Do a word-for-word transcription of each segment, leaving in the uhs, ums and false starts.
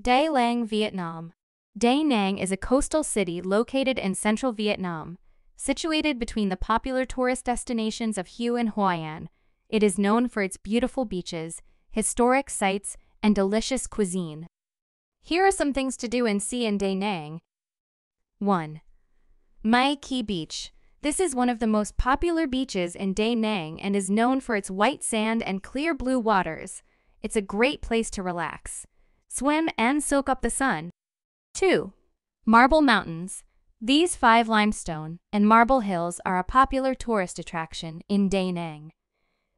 Da Nang, Vietnam. Da Nang is a coastal city located in central Vietnam, situated between the popular tourist destinations of Hue and Hoi An. It is known for its beautiful beaches, historic sites, and delicious cuisine. Here are some things to do and see in Da Nang. one. My Khe Beach. This is one of the most popular beaches in Da Nang and is known for its white sand and clear blue waters. It's a great place to relax, swim, and soak up the sun. two. Marble Mountains. These five limestone and marble hills are a popular tourist attraction in Da Nang.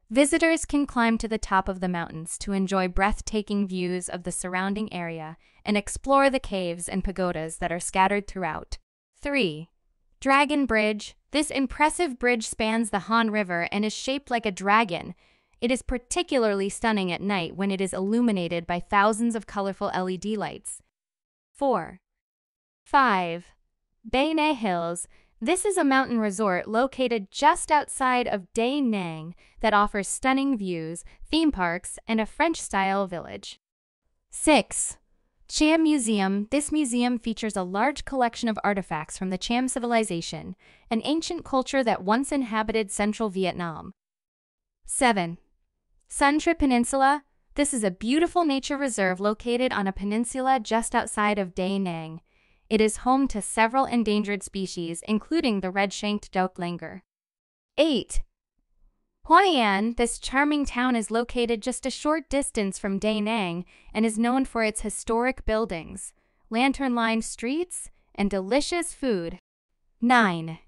Visitors can climb to the top of the mountains to enjoy breathtaking views of the surrounding area and explore the caves and pagodas that are scattered throughout. three. Dragon Bridge. This impressive bridge spans the Han River and is shaped like a dragon. It is particularly stunning at night when it is illuminated by thousands of colorful L E D lights. four. five. Ba Na Hills. This is a mountain resort located just outside of Da Nang that offers stunning views, theme parks, and a French-style village. six. Cham Museum. This museum features a large collection of artifacts from the Cham civilization, an ancient culture that once inhabited central Vietnam. seven. Son Tra Peninsula. This is a beautiful nature reserve located on a peninsula just outside of Da Nang. It is home to several endangered species, including the red shanked douc langur. eight. Hoi An. This charming town is located just a short distance from Da Nang and is known for its historic buildings, lantern-lined streets, and delicious food. nine.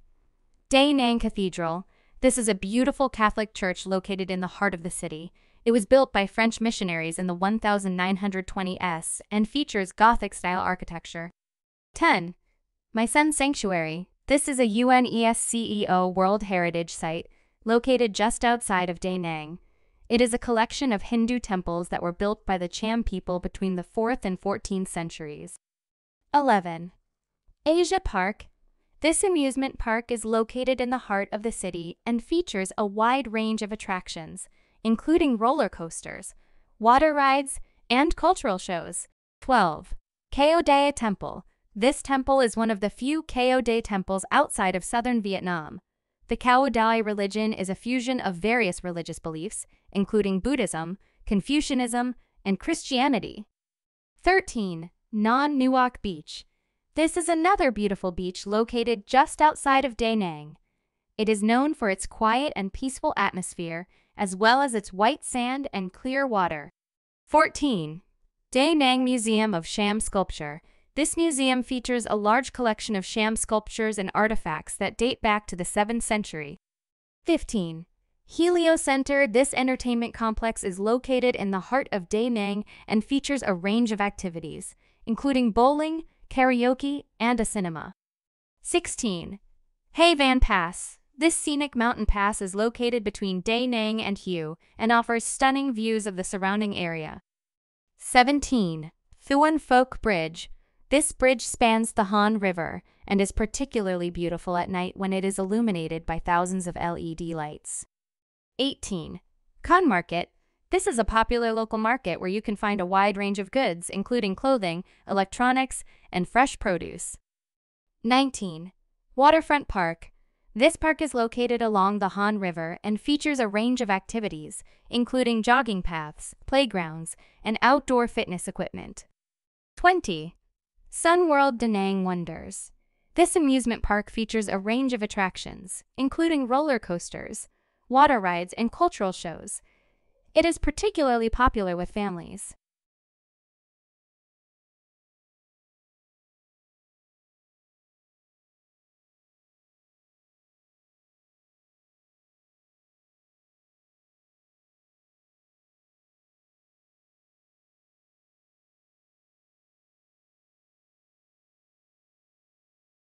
Da Nang Cathedral. This is a beautiful Catholic church located in the heart of the city. It was built by French missionaries in the nineteen twenties and features Gothic-style architecture. ten. My Son's Sanctuary. This is a UNESCO World Heritage Site located just outside of Da Nang. It is a collection of Hindu temples that were built by the Cham people between the fourth and fourteenth centuries. eleven. Asia Park. This amusement park is located in the heart of the city and features a wide range of attractions, including roller coasters, water rides, and cultural shows. twelve. Cao Dai Temple. This temple is one of the few Cao Dai temples outside of southern Vietnam. The Cao Dai religion is a fusion of various religious beliefs, including Buddhism, Confucianism, and Christianity. thirteen. Non Nuoc Beach. This is another beautiful beach located just outside of Da Nang. It is known for its quiet and peaceful atmosphere, as well as its white sand and clear water. fourteen. Da Nang Museum of Cham Sculpture. This museum features a large collection of Cham sculptures and artifacts that date back to the seventh century. fifteen. Helio Center. This entertainment complex is located in the heart of Da Nang and features a range of activities, including bowling, karaoke, and a cinema. sixteen. Hai Van Pass. This scenic mountain pass is located between Da Nang and Hue and offers stunning views of the surrounding area. seventeen. Thuan Phuoc Bridge. This bridge spans the Han River and is particularly beautiful at night when it is illuminated by thousands of L E D lights. eighteen. Con Market. This is a popular local market where you can find a wide range of goods, including clothing, electronics, and fresh produce. nineteen. Waterfront Park. This park is located along the Han River and features a range of activities, including jogging paths, playgrounds, and outdoor fitness equipment. twenty. Sun World Da Nang Wonders. This amusement park features a range of attractions, including roller coasters, water rides, and cultural shows. It is particularly popular with families.